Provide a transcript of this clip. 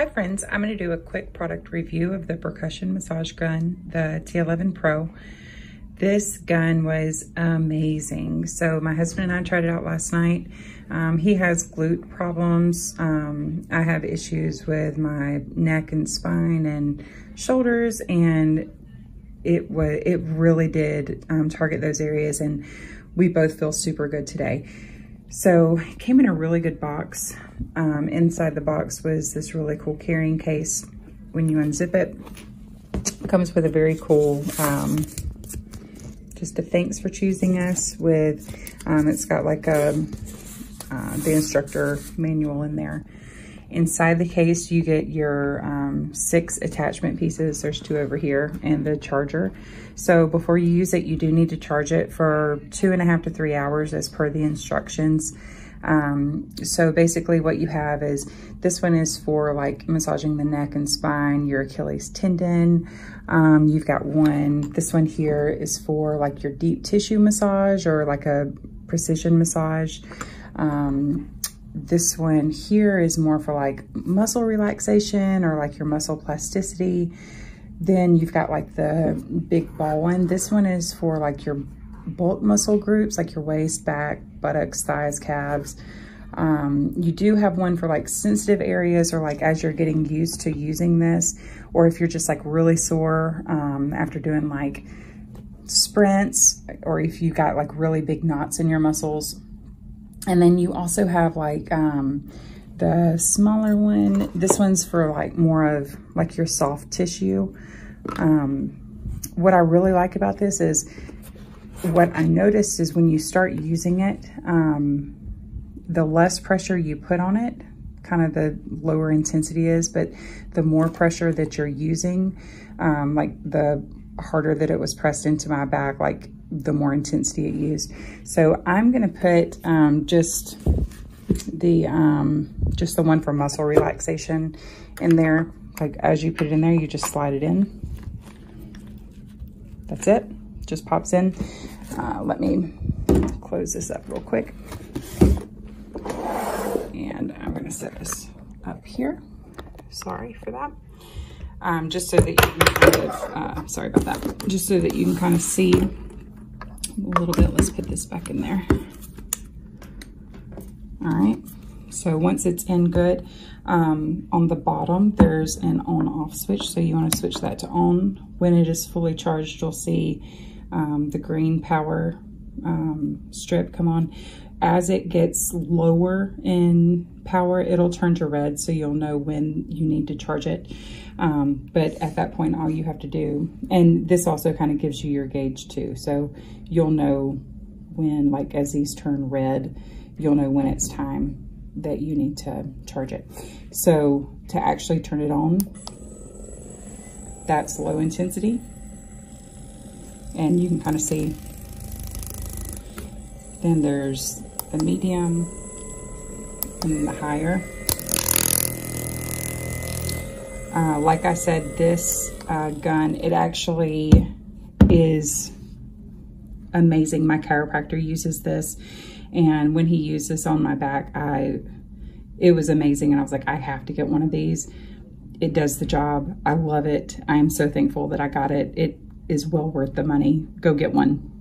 Hi friends, I'm going to do a quick product review of the percussion massage gun, the T11 Pro. This gun was amazing. So my husband and I tried it out last night. He has glute problems. I have issues with my neck and spine and shoulders, and it really did target those areas, and we both feel super good today. So it came in a really good box. Inside the box was this really cool carrying case. When you unzip it, it comes with a very cool, just a thanks for choosing us with, it's got like the instructor manual in there. Inside the case, you get your 6 attachment pieces. There's 2 over here and the charger. So before you use it, you do need to charge it for 2.5 to 3 hours as per the instructions. So basically what you have is, this one is for like massaging the neck and spine, your Achilles tendon. You've got one, this one here is for like your deep tissue massage or like a precision massage. This one here is more for like muscle relaxation or like your muscle plasticity. Then you've got like the big ball one. This one is for like your bulk muscle groups, like your waist, back, buttocks, thighs, calves. You do have one for like sensitive areas, or like as you're getting used to using this, or if you're just like really sore after doing like sprints, or if you got like really big knots in your muscles. And then you also have like the smaller one. This one's for like more of like your soft tissue. What I really like about this is, what I noticed is when you start using it, the less pressure you put on it, kind of the lower intensity is, but the more pressure that you're using, like the harder that it was pressed into my back, like the more intensity it used. So I'm going to put just the one for muscle relaxation in there. Like as you put it in there, you just slide it in. That's it. Just pops in. Let me close this up real quick. And I'm going to set this up here. Sorry for that. Just so that you can kind of, sorry about that. Just so that you can kind of see a little bit. Let's put this back in there. All right. So once it's in good, on the bottom, there's an on-off switch. So you want to switch that to on. When it is fully charged, you'll see the green power strip come on. As it gets lower in power, it'll turn to red, so you'll know when you need to charge it. But at that point, all you have to do, and this also kind of gives you your gauge too, so you'll know when, like as these turn red, you'll know when it's time that you need to charge it. So to actually turn it on, that's low intensity, and you can kind of see. Then there's the medium and then the higher. Like I said, this gun, it actually is amazing. My chiropractor uses this, and when he used this on my back, it was amazing, and I was like, I have to get one of these. It does the job. I love it. I am so thankful that I got it. It is well worth the money. Go get one.